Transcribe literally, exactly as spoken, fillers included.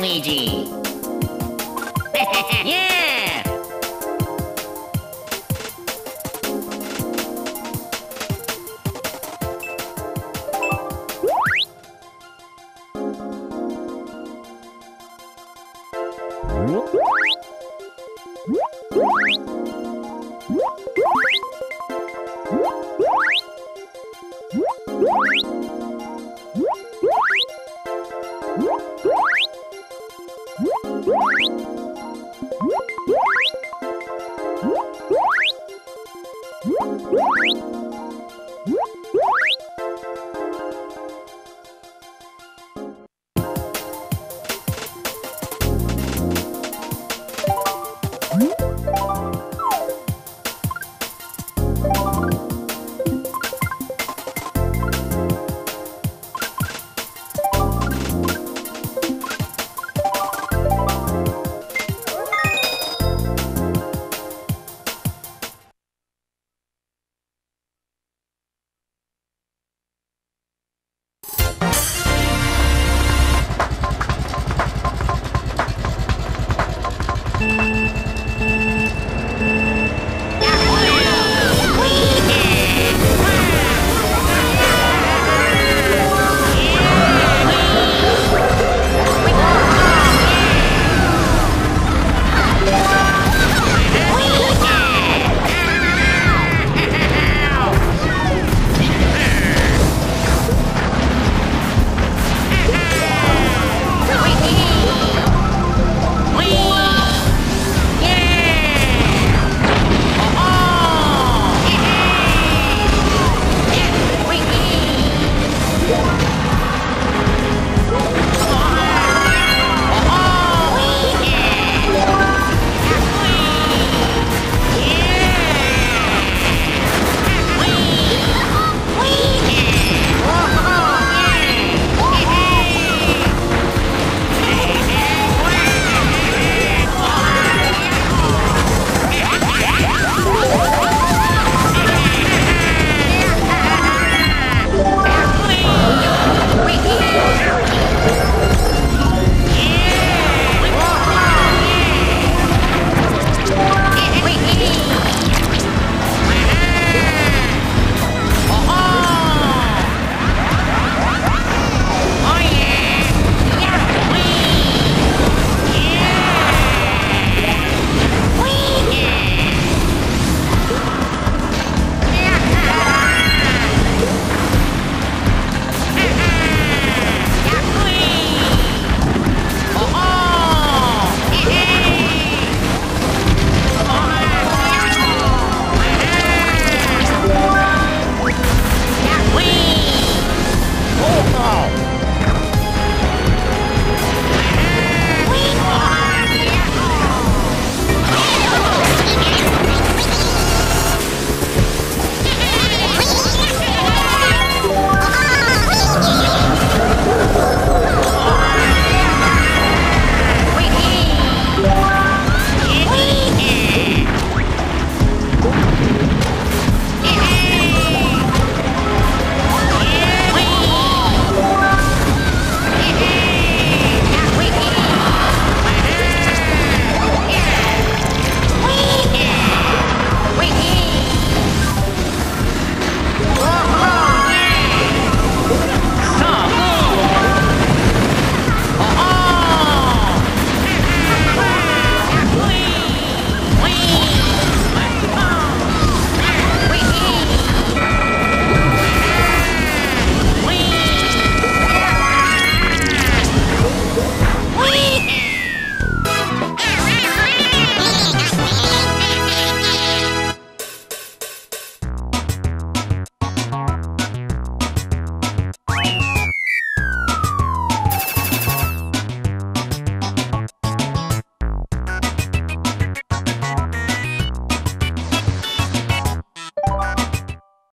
Luigi. Yeah! What?